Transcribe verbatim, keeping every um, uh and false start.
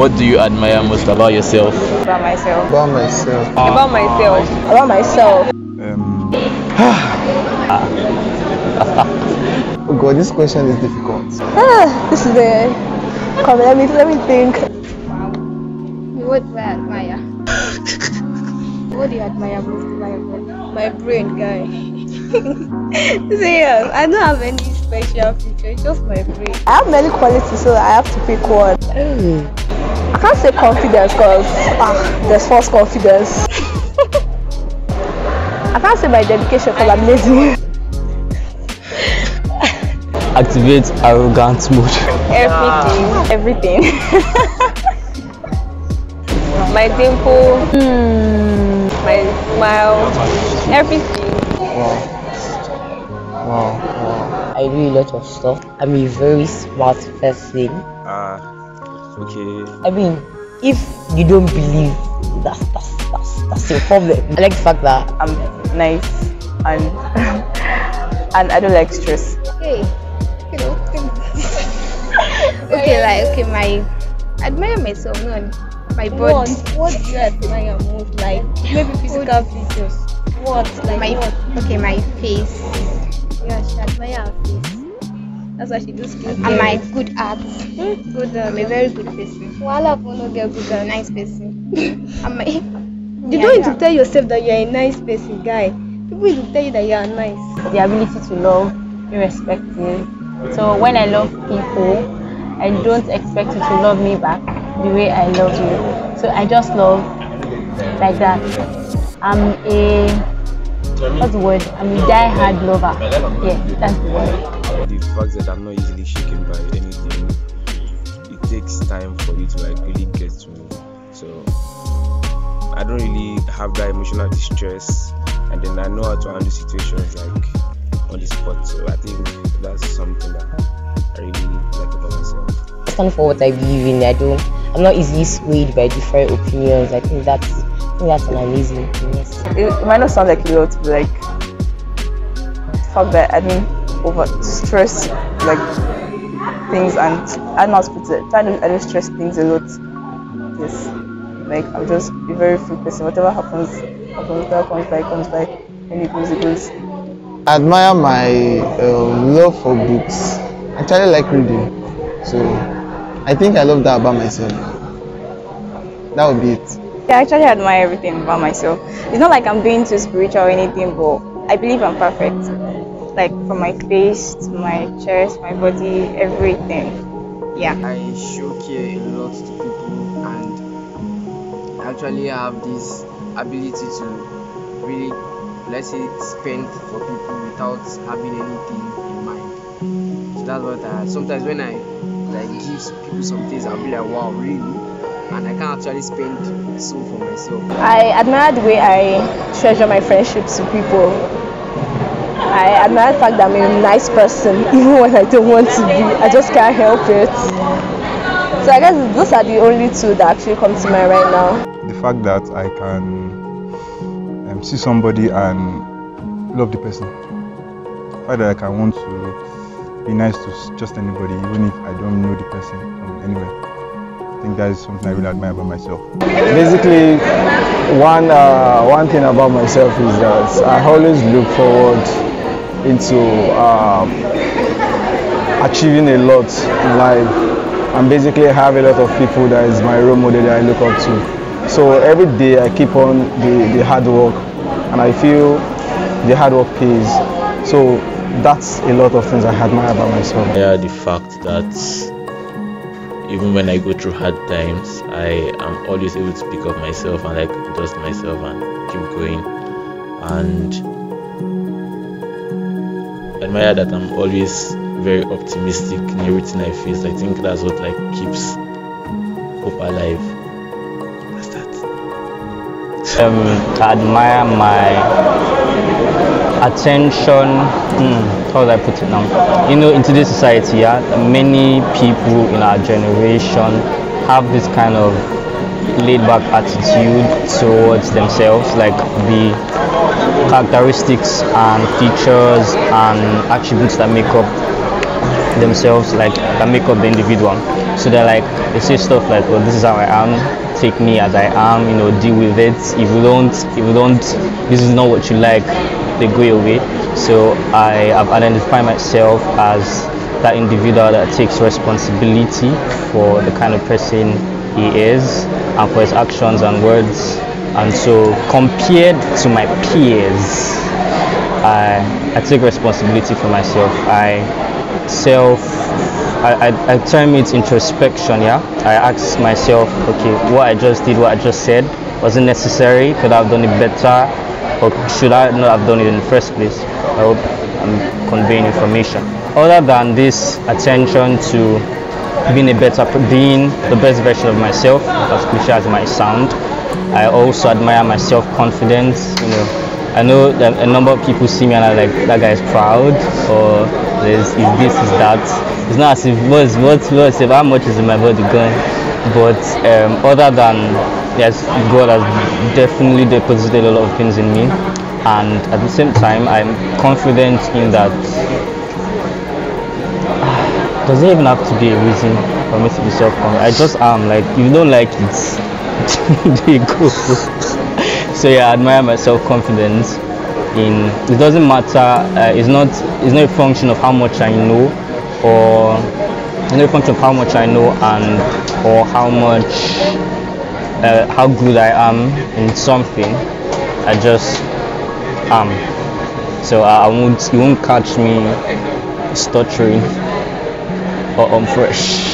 What do you admire most about yourself? About myself. About myself. Uh, about myself. About myself. Um. Oh God, this question is difficult. Ah, this is a... Come, let me, let me think. What do I admire? What do you admire most about my brain, guy? So yeah, I don't have any special feature, it's just my brain. I have many qualities, so I have to pick one. I can't say confidence because ah, there's false confidence. I can't say my dedication because I'm lazy. Activate arrogant mode. Everything. Everything. My dimple. Mm. My smile. Everything. Wow. Wow. Wow. I do a lot of stuff. I'm a very smart person. Ah. Uh, okay. I mean, if you don't believe, that's that's that's that's your problem. I like the fact that I'm nice and and I don't like stress. Hey. You know, okay, like okay, my admire myself, no, my body. What, what do you admire most? Like maybe physical features. What? Like my what? Okay, my face. Yeah, she admire her face. That's why she does good. And my good art. Hmm? Good, um, a very good person. Well, I want to get good, a nice person. And my, you yeah, don't need to tell yourself that you are a nice person, guy. People will tell you that you are nice. The ability to love, irrespective. So when I love people, I don't expect you to love me back the way I love you. So I just love like that. I'm a, what's the word? I'm a die-hard lover. Yeah, that's the word. The fact that I'm not easily shaken by anything, it takes time for you to like really get to me. So I don't really have that emotional distress, and then I know how to handle situations like on the spot, so I think that's something that I really like about myself. I stand for what I believe in. I don't. I'm not easily swayed by different opinions. I think that's, I think that's an amazing thing. Yes. It might not sound like a lot, but like the fact that I don't over stress like things, and I'm not supposed to. I don't, I don't stress things a lot. Yes, like I'm just a very free person. Whatever happens, happens. Whatever comes by, comes by. When it goes, it goes. I admire my uh, love for books. I actually like reading, so I think I love that about myself. That would be it. Yeah, I actually admire everything about myself. It's not like I'm being too spiritual or anything, but I believe I'm perfect. Like from my face to my chest, my body, everything. Yeah. I show care a lot to people, and actually have this ability to really, let's say, spend for people without having anything in mind. So that's what I, sometimes when I like give people some things, I'll be like, wow, really? And I can actually spend so for myself. I admire the way I treasure my friendships with people. I admire the fact that I'm a nice person, even when I don't want to be. I just can't help it. So I guess those are the only two that actually come to mind right now. The fact that I can see somebody and love the person. The fact that I can want to be nice to just anybody, even if I don't know the person from anywhere. I think that is something I really admire about myself. Basically, one uh, one thing about myself is that I always look forward into um, achieving a lot in life, and basically I have a lot of people that is my role model that I look up to. So every day I keep on the, the hard work, and I feel the hard work pays. So that's a lot of things I admire about myself. Yeah, the fact that even when I go through hard times, I am always able to pick up myself and like dust myself and keep going. And I admire that I'm always very optimistic in everything I face. I think that's what like keeps hope alive. Um, I admire my attention, hmm, how do I put it now? You know, in today's society, yeah, many people in our generation have this kind of laid-back attitude towards themselves, like the characteristics and features and attributes that make up themselves like that make up the individual. So they're like, they say stuff like, well, this is how I am, take me as I am, you know, deal with it. If you don't, if you don't, this is not what you like, they go away. So I have identified myself as that individual that takes responsibility for the kind of person he is and for his actions and words. And so compared to my peers, I, I take responsibility for myself. I self, I, I, I term it introspection, yeah? I ask myself, okay, what I just did, what I just said, was it necessary? Could I have done it better? Or should I not have done it in the first place? I hope I'm conveying information. Other than this attention to being a better, being the best version of myself, as cliche as it might sound, I also admire my self-confidence. You know, I know that a number of people see me and are like, that guy is proud, or is this, is that. It's not as if what's what's what's how much is in my body going. But um, other than yes, God has definitely deposited a lot of things in me, and at the same time, I'm confident in that. Uh, doesn't even have to be a reason for me to be self-confident. I just am. Like, if you don't like it, there you go. So yeah, I admire my self-confidence. In it doesn't matter. Uh, it's not. It's not a function of how much I know, or it's not a function of how much I know and or how much uh, how good I am in something. I just am. So I, I won't. You won't catch me stuttering or unfresh.